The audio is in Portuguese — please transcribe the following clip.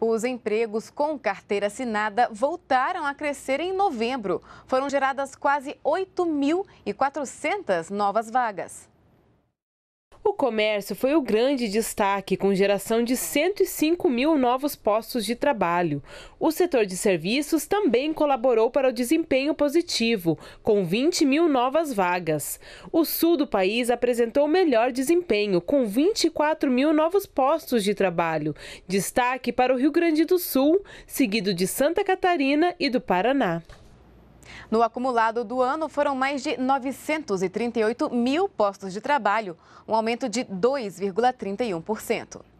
Os empregos com carteira assinada voltaram a crescer em novembro. Foram geradas quase 8.400 novas vagas. O comércio foi o grande destaque, com geração de 105 mil novos postos de trabalho. O setor de serviços também colaborou para o desempenho positivo, com 20 mil novas vagas. O sul do país apresentou o melhor desempenho, com 24 mil novos postos de trabalho. Destaque para o Rio Grande do Sul, seguido de Santa Catarina e do Paraná. No acumulado do ano, foram mais de 938 mil postos de trabalho, um aumento de 2,31%.